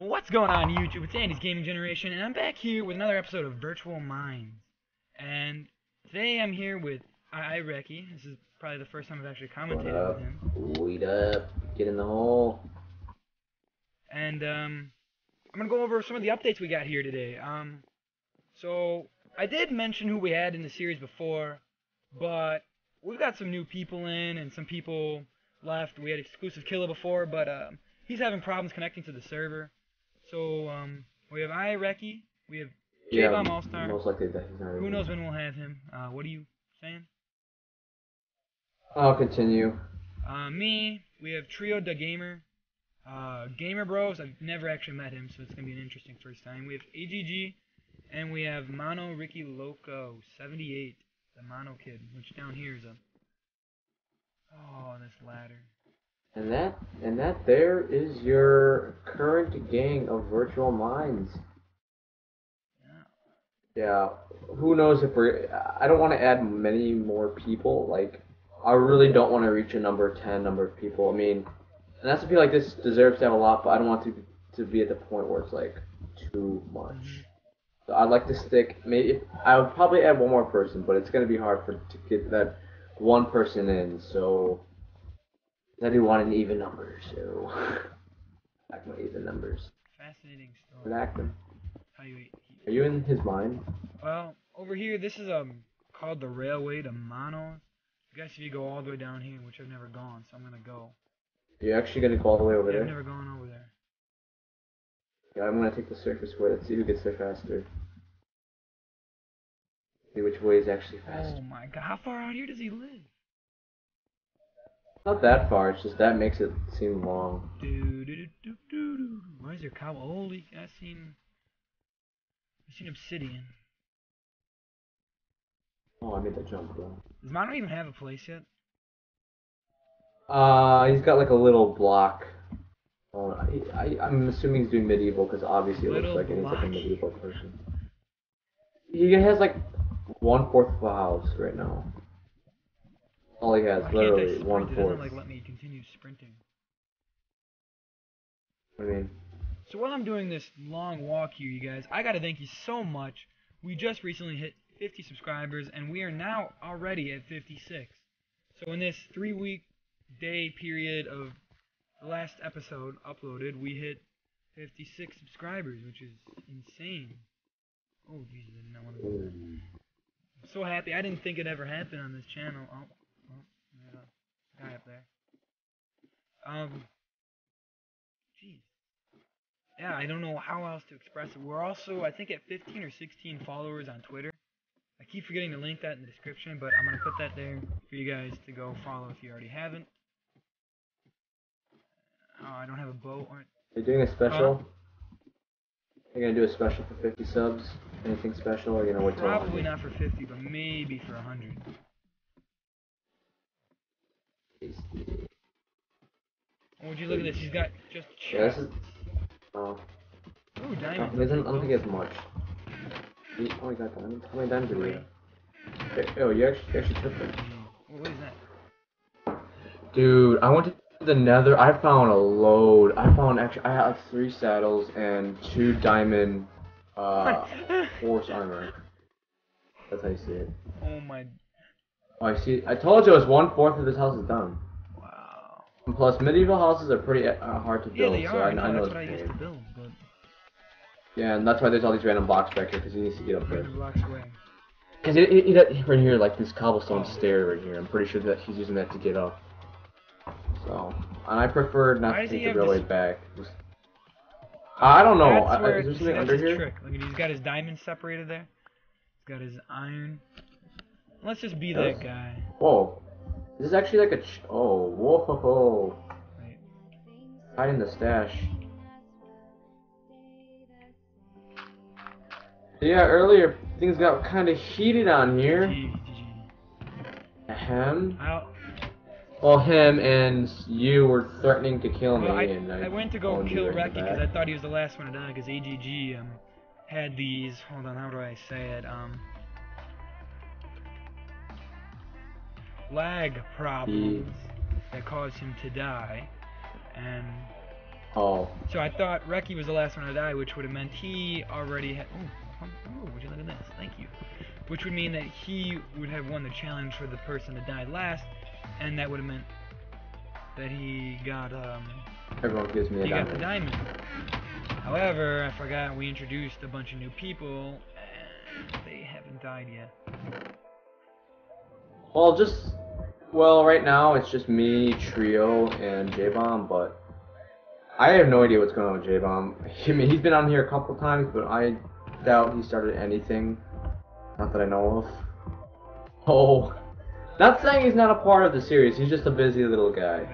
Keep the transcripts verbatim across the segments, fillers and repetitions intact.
What's going on YouTube? It's Andy's Gaming Generation, and I'm back here with another episode of Virtual Minds. And today I'm here with iiWrecky. This is probably the first time I've actually commentated with him. Weed up, get in the hole. And um, I'm gonna go over some of the updates we got here today. Um, so I did mention who we had in the series before, but we've got some new people in and some people left. We had exclusive Killa before, but um, he's having problems connecting to the server. So um, we have iiWrecky, we have JBomb yeah, All-Star. Most likely that he's not Who knows when we'll have him? Uh, what are you saying? I'll continue. Uh, me, we have Trio Da Gamer, uh, Gamer Bros. I've never actually met him, so it's gonna be an interesting first time. We have A G G, and we have Mono Ricky Loco seventy-eight, the Mono Kid, which down here is a oh this ladder. And that and that there is your current gang of Virtual Minds. Yeah, who knows if we're... I don't want to add many more people. Like, I really don't want to reach a number ten number of people. I mean, an S M P like this deserves to have a lot, but I don't want to to be at the point where it's, like, too much. So I'd like to stick... Maybe I would probably add one more person, but it's going to be hard for to get that one person in, so... I do want an even number, so... I want even numbers. Fascinating story. Enact them. How you eat. Are you in his mind? Well, over here, this is um called the Railway to Mono. I guess if you go all the way down here, which I've never gone, so I'm gonna go. You're actually gonna go all the way over yeah, there? I've never gone over there. Yeah, I'm gonna take the surface way. Let's see who gets there faster. See which way is actually faster. Oh my god, how far out here does he live? Not that far, it's just that makes it seem long. Do, do, do, do, do, do. Why is there cow? Holy, I seen... I've seen obsidian. Oh, I made that jump, bro. Does Mono even have a place yet? Uh, he's got like a little block. Oh, I, I, I'm assuming he's doing medieval, because obviously little it looks like block. He's like a medieval person. He has like one-fourth of a house right now. All he has, Why literally, one-fourth. It doesn't like let me continue sprinting. What do you mean? So while I'm doing this long walk here, you guys, I gotta thank you so much. We just recently hit fifty subscribers, and we are now already at fifty-six. So in this three-week day period of the last episode uploaded, we hit fifty-six subscribers, which is insane. Oh, Jesus, I did not want to do that. I'm so happy. I didn't think it ever happened on this channel. Oh, oh there's a guy up there. Um... Yeah, I don't know how else to express it. We're also, I think, at fifteen or sixteen followers on Twitter. I keep forgetting to link that in the description, but I'm going to put that there for you guys to go follow if you already haven't. Oh, I don't have a bow. Or... Are you doing a special? Oh. Are you going to do a special for fifty subs? Anything special? Or are you going to wait till Probably not for fifty, but maybe for one hundred. Oh, would you look at this? He's got just chests. Oh. Ooh, diamonds. I don't think it's much. Oh, we got diamonds. How many diamonds did we get? Oh, you actually, you actually took them. What is that? Dude, I went to the nether. I found a load. I found actually, I have three saddles and two diamond uh, horse armor. That's how you see it. Oh my. Oh, I see. I told you it was one fourth of this house is done. Plus, medieval houses are pretty uh, hard to build, yeah, they are. so I, I know it's pain. Build, but... Yeah, and that's why there's all these random blocks back here, because he needs to get up there. Because it, it, it, right here, like this cobblestone oh. stair right here, I'm pretty sure that he's using that to get up. So, and I prefer not why to take the railway this... back. Just... I don't know, I, I, is there something under here? Trick. Look at, he's got his diamonds separated there. He's got his iron. Let's just be yes. that guy. Whoa. This is actually like a ch oh, whoa ho ho. Right. Hide in the stash. Yeah, earlier things got kinda heated on here. Ahem. Well, him and you were threatening to kill me. Well, I, and I, I went to go kill Recky because I thought he was the last one to die because A G G um, had these, hold on, how do I say it? Um lag problems that caused him to die, and Oh. So I thought Recky was the last one to die, which would have meant he already had. Oh, oh, would you look at this? Thank you. Which would mean that he would have won the challenge for the person that died last, and that would have meant that he got um. Everyone gives me a he diamond. Got the diamond. However, I forgot we introduced a bunch of new people, and they haven't died yet. Well, just well, right now it's just me, Trio, and JBomb, but. I have no idea what's going on with JBomb. I mean, he's been on here a couple times, but I doubt he started anything. Not that I know of. Oh. Not saying he's not a part of the series, he's just a busy little guy.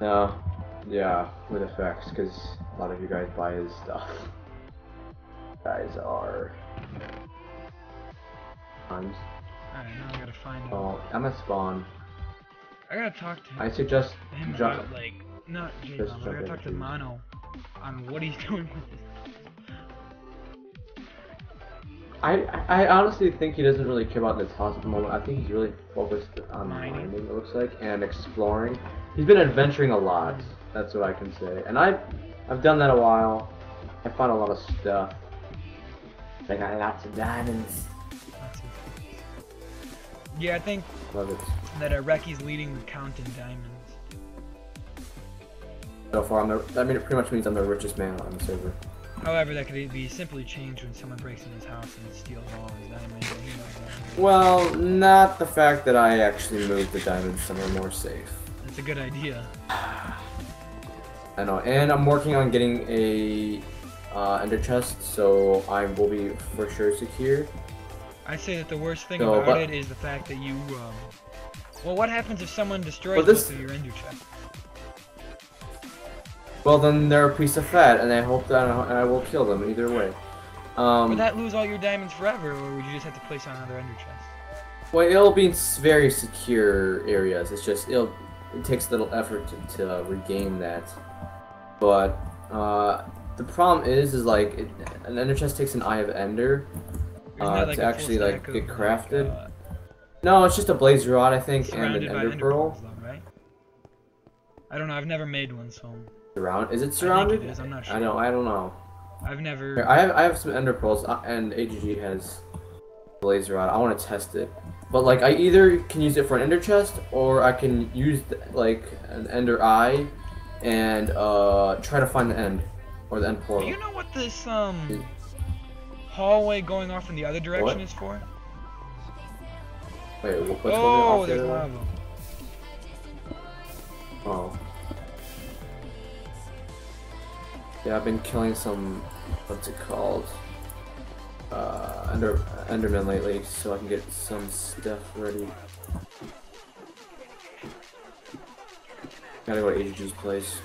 No. Uh, yeah, with effects, because a lot of you guys buy his stuff. You guys are... Alright, now I gotta find him. Oh, I'm at spawn. I gotta talk to him. I suggest... Him about, like... Not JBomb, but I gotta talk to Mono on what he's doing with this. I I honestly think he doesn't really care about this house at the moment. I think he's really focused on mining, it looks like, and exploring. He's been adventuring a lot. That's what I can say. And I've I've done that a while. I found a lot of stuff. I got lots of diamonds. Yeah, I think Love it. that iiWrecky's leading the count in diamonds. So far, I'm the, that mean, it pretty much means I'm the richest man on the server. However, that could be simply changed when someone breaks into his house and steals all his diamonds. Well, not the fact that I actually moved the diamonds somewhere more safe. That's a good idea. I know, and I'm working on getting a uh, ender chest, so I will be for sure secure. I'd say that the worst thing so, about but, it is the fact that you. Um, well, what happens if someone destroys this, most of your ender chest? Well, then they're a piece of fat, and I hope that I will kill them either way. Um, would that lose all your diamonds forever, or would you just have to place on another ender chest? Well, it'll be in very secure areas. It's just it'll it takes a little effort to, to regain that. But uh, the problem is, is like it, an ender chest takes an eye of ender uh, like to actually like get crafted. Like, uh, no, it's just a blaze rod, I think, and an ender, ender pearl. Pearls, though, right? I don't know. I've never made one, so. Surround? Is it surrounded? I think it is. I'm not sure. I know. I don't know. I've never. I have. I have some ender pearls, and A G G has blaze rod. I want to test it, but like I either can use it for an ender chest, or I can use the, like an ender eye, and uh, try to find the end or the end portal. Do you know what this um hallway going off in the other direction what? is for? Wait, what's going on? Oh, there's there? lava. Oh. Yeah, I've been killing some, what's it called, uh, Ender, Enderman lately, so I can get some stuff ready. Gotta go to A G G's place.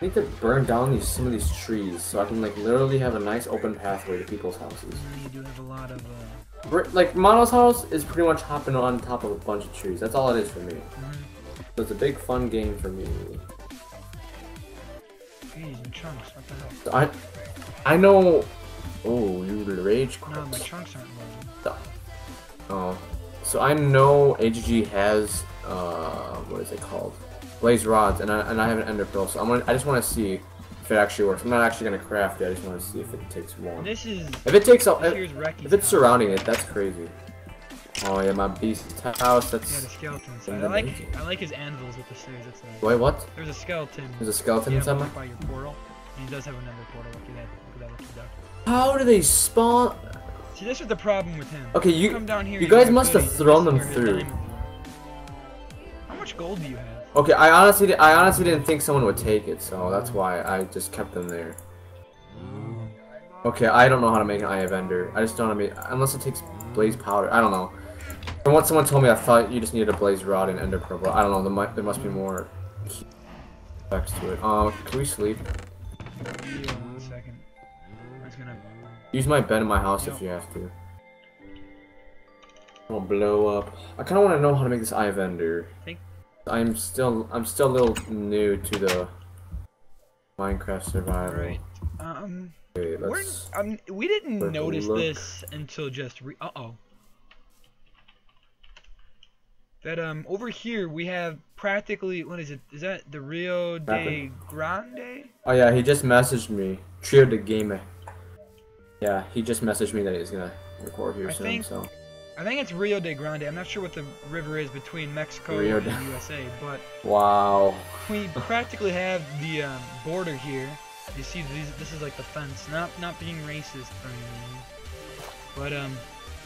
I need to burn down these some of these trees, so I can like literally have a nice open pathway to people's houses. You do have a lot of, uh... Like, Mono's house is pretty much hopping on top of a bunch of trees. That's all it is for me. So it's a big fun game for me. Chunks, what the hell? I, I know. Oh, you rage quit. No, my chunks aren't loaded. Oh, so I know A G G has uh, what is it called? Blaze rods, and I and I have an ender pearl, so I'm gonna. I just want to see if it actually works. I'm not actually gonna craft it. I just want to see if it takes one. This is. If it takes all, if, if it's surrounding it, that's crazy. Oh yeah, my beast house. That's. Yeah, the skeleton inside. I like. I like his anvils with the series. That's nice. Wait, what? There's a skeleton. There's a skeleton yeah, inside. By your portal. And he does have another portal. Look at that. Look at that. Look at that. How do they spawn? See, this is the problem with him. Okay, you. Come down here, you, you guys must have thrown them through. How much gold do you have? Okay, I honestly, I honestly didn't think someone would take it, so that's why I just kept them there. Okay, I don't know how to make an Eye of Ender. I just don't know how to make, unless it takes blaze powder. I don't know. And once someone told me, I thought you just needed a blaze rod and ender pearl. I don't know. There might, there must be more effects to it. Um, can we sleep? Yeah, one second. I was gonna... Use my bed in my house no. if you have to. I'll blow up. I kind of want to know how to make this Eye of Ender. Think... I'm still, I'm still a little new to the Minecraft survival. Right. Um. Okay, We're, um we didn't notice look. this until just re. Uh oh. That um over here we have practically, what is it? Is that the Rio de Grande? Oh yeah, he just messaged me. Trio Da Gamer. Yeah, he just messaged me that he's gonna record here I soon. Think, so I think it's Rio de Grande. I'm not sure what the river is between Mexico Rio and the U S A, but wow. We practically have the um, border here. You see, these, this is like the fence. Not not being racist or anything, but um.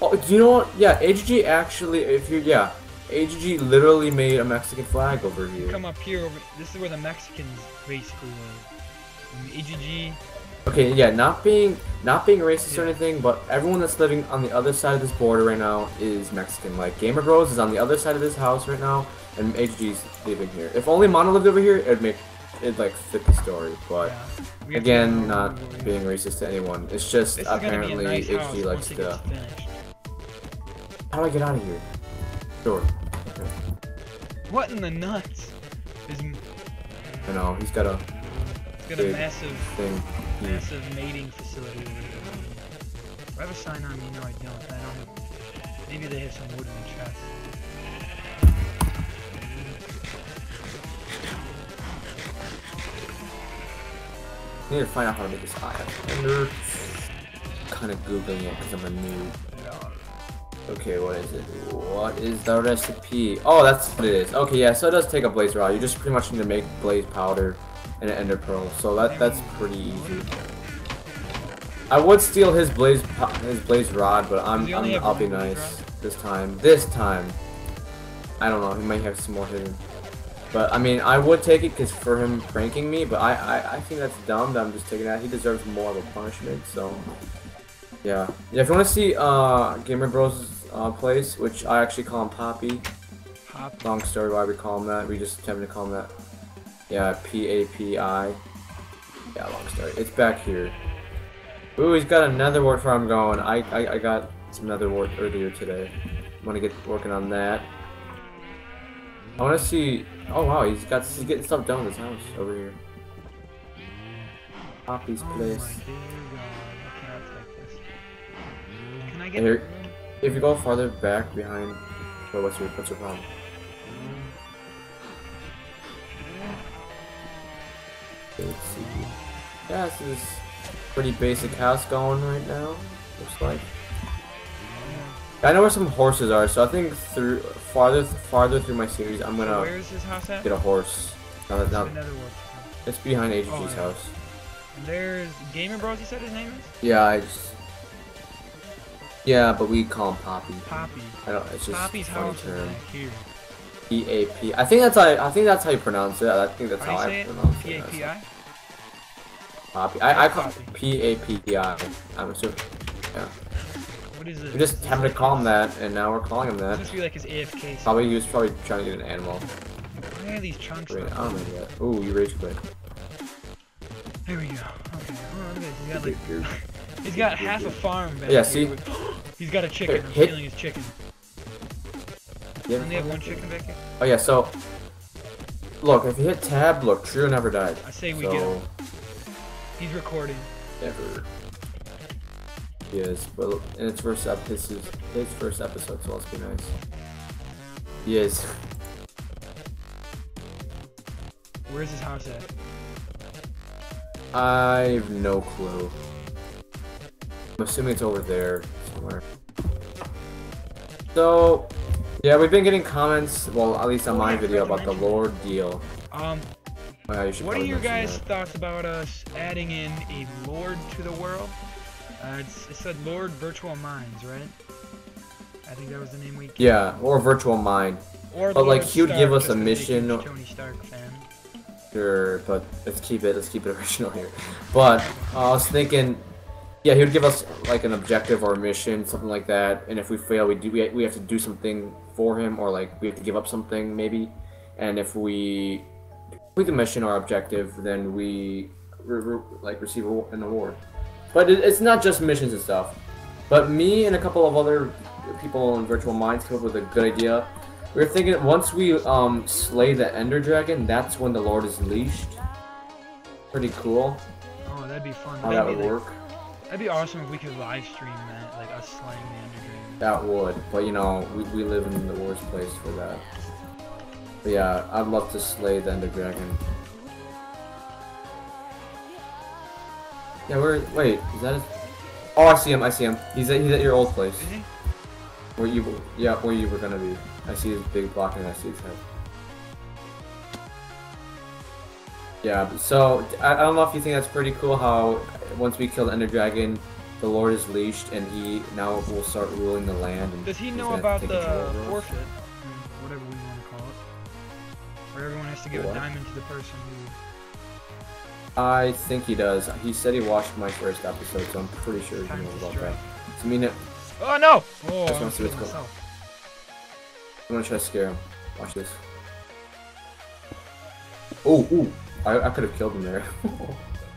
Oh, do you know what? Yeah, A G G actually, if you yeah. A G G literally made a Mexican flag over here. Come up here. Over, this is where the Mexicans basically live. A G G. Okay, yeah, not being not being racist yeah. or anything, but everyone that's living on the other side of this border right now is Mexican. Like Gamer Bros is on the other side of this house right now, and A G G's living here. If only Mono lived over here, it'd make it like fit the story. But yeah. again, not being racist to anyone. It's just this apparently nice A G G likes to. How do I get out of here? Sure. Okay. What in the nuts? Is... I know, he's got a... He's got a massive... Thing. Massive mating facility over there. Do I have a sign on me? No, I don't. I don't have... Maybe they have some wood in the chest. I need to find out how to make this high. I'm kind of Googling it because I'm a noob. Okay, what is it? What is the recipe? Oh, that's what it is. Okay, yeah, so it does take a blaze rod. You just pretty much need to make blaze powder and an ender pearl. So that that's pretty easy. I would steal his blaze his blaze rod, but I'm, I'm I'll be nice this time. This time, I don't know. He might have some more hidden. But I mean, I would take it because for him pranking me. But I, I I think that's dumb that I'm just taking that. He deserves more of a punishment. So. Yeah. Yeah, if you want to see uh, Gamer Bros' uh, place, which I actually call him Papi. Pop. Long story why we call him that. We just happen to call him that. Yeah, P A P I. Yeah, long story. It's back here. Ooh, he's got another wart farm going. I, I, I got some nether wart earlier today. I'm going to get working on that. I want to see... Oh, wow, he's got he's getting stuff done in his house over here. Papi's place. Here, if you go farther back behind, well, what's your what's your problem? Let's see. Yeah, this is pretty basic house going right now. Looks like. I know where some horses are, so I think through farther farther through my series, I'm gonna where is his house at? Get a horse. No, no, no. It's behind A G G's oh, yeah. house. There's Gamer Bros. You said his name is? Yeah, I just. Yeah, but we call him Papi. Papi. I don't. It's just Papi's funny term. P A P. I think that's how. I, I think that's how you pronounce it. I think that's how, how I pronounce it. P A P I. Papi. I I call it P A P P I. I'm assuming. Yeah. What is it? We just happened to call him that, and now we're calling him that. This must be like his A F K. Probably he was probably trying to get an animal. Where are these chunks? I don't know yet. Ooh, you rage quit. There we go. Okay. Oh, look at this. We got like. He's got half a farm back Yeah, see? Here. He's got a chicken. Here, I'm hit. Stealing his chicken. Yeah, and they have one chicken back here? Oh, yeah, so... Look, if you hit tab, look, Trio never died. I say we so... get him. He's recording. Never. He is, but look, and it's first up, this is his first episode, so let's be nice. He is. Where's his house at? I've no clue. I'm assuming it's over there somewhere. So, yeah, we've been getting comments, well, at least on my video, about the Lord deal. Um, uh, what are your guys' that. thoughts about us adding in a Lord to the world? Uh, it's, it said Lord Virtual Minds, right? I think that was the name we gave. Yeah, or Virtual Mind. Or but, Lord like, he would give us a mission. Tony Stark fan. Sure, but let's keep it, let's keep it original here. But, uh, I was thinking... Yeah, he would give us like an objective or a mission, something like that. And if we fail, we do we we have to do something for him, or like we have to give up something maybe. And if we complete the mission or objective, then we re re like receive an award. But it, it's not just missions and stuff. But me and a couple of other people in Virtual Minds came up with a good idea. We were thinking once we um, slay the Ender Dragon, that's when the Lord is unleashed. Pretty cool. Oh, that'd be fun. How that'd that would be like work. That'd be awesome if we could live stream that, like us slaying the Underdream. That would, but you know, we, we live in the worst place for that. But yeah, I'd love to slay the Ender Dragon. Yeah, where? Wait, is that? A, oh, I see him. I see him. He's at he's at your old place. Is he? Where you? Yeah, where you were gonna be. I see his big block and I see his head. Yeah. So I, I don't know if you think that's pretty cool. How once we kill the Ender Dragon, the Lord is leashed and he now will start ruling the land. And does he know about the forfeit? Whatever we want to call it, where everyone has to give what? a diamond to the person who. I think he does. He said he watched my first episode, so I'm pretty sure he knows about that. So I mean it. Oh no! Oh, I just want to see what's going on. I'm gonna try to scare him. Watch this. Oh, ooh! I, I could have killed him there.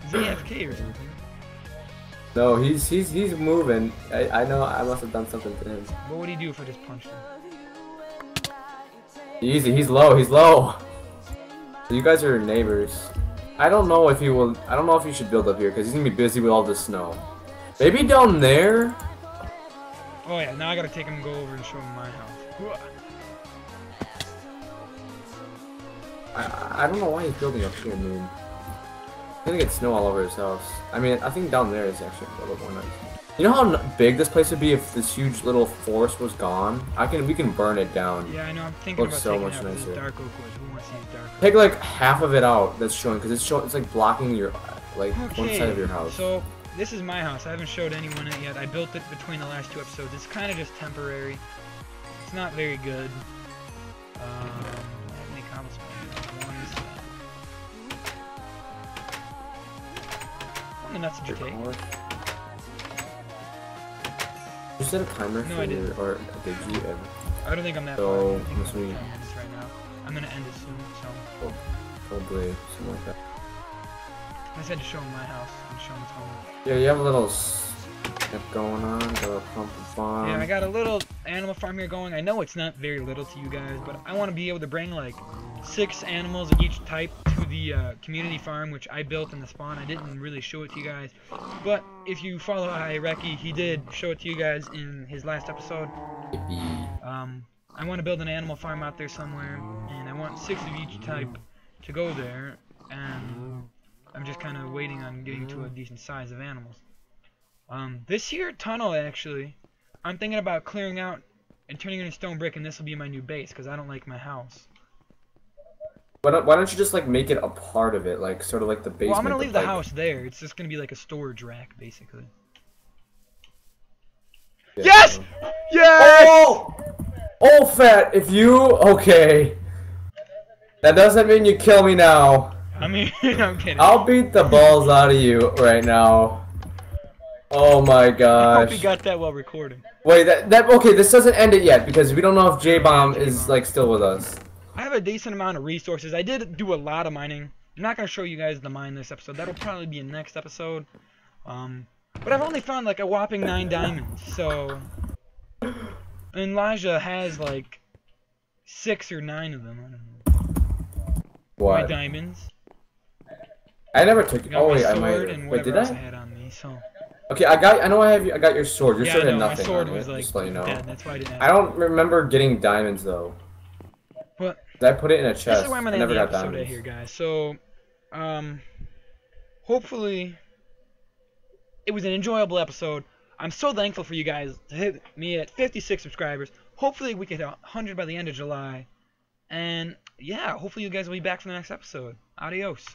Is he A F K or something? No, he's he's he's moving. I I know I must have done something to him. What would he do if I just punched him? Easy. He's low. He's low. You guys are neighbors. I don't know if he will. I don't know if he should build up here because he's gonna be busy with all the snow. Maybe down there. Oh yeah, now I gotta take him and go over and show him my house. I I don't know why he's building up here, man. He's gonna get snow all over his house. I mean, I think down there is actually a little bit more nice. You know how big this place would be if this huge little forest was gone? I can. We can burn it down. Yeah, I know. I'm thinking about so much nicer. Dark oak woods. We want to see dark oak. Take like half of it out. That's showing because it's showing. It's like blocking your like okay. one side of your house. So this is my house. I haven't showed anyone it yet. I built it between the last two episodes. It's kind of just temporary. It's not very good. Um, I have any comments about ones. What the nuts did you take? You set a timer no, for I didn't. Your, or did you ever? I don't think I'm that so, far. I'm going to end this right now. I'm going to end it soon, so... Probably, something like that. I said to show him my house and show him his home. Yeah, you have a little step going on, got a pump and farm. Yeah, I got a little animal farm here going. I know it's not very little to you guys, but I want to be able to bring, like, six animals of each type to the uh, community farm, which I built in the spawn. I didn't really show it to you guys, but if you follow iiWrecky, he did show it to you guys in his last episode. Um, I want to build an animal farm out there somewhere, and I want six of each type to go there, and I'm just kind of waiting on getting to a decent size of animals. Um, this here tunnel, actually, I'm thinking about clearing out and turning it into stone brick, and this will be my new base, because I don't like my house. Why don't, why don't you just like make it a part of it, like sort of like the basement? Well, I'm gonna leave the house there. It's just gonna be like a storage rack, basically. Yeah, yes! So. Yes! Oh! Oh, fat! If you okay, that doesn't mean you kill me now. I mean, I'm kidding. I'll beat the balls out of you right now. Oh my gosh! I hope you got that while recording. Wait, that that okay? This doesn't end it yet because we don't know if JBomb is like still with us. I have a decent amount of resources. I did do a lot of mining. I'm not going to show you guys the mine this episode. That'll probably be in next episode. Um, but I've only found like a whopping nine diamonds. So, and Elijah has like six or nine of them. I don't know. What? My diamonds. I never took. Oh wait, I might. Wait, did I? I had on me, so. Okay, I got. I know I have. I got your sword. Your yeah, sword I know. had nothing. My sword was like so you know. dead. That's why I didn't. I don't it. remember getting diamonds though. But I put it in a chest. This is why I'm gonna end the episode out here, guys. So, um, hopefully, it was an enjoyable episode. I'm so thankful for you guys to hit me at fifty-six subscribers. Hopefully, we get one hundred by the end of July. And yeah, hopefully, you guys will be back for the next episode. Adios.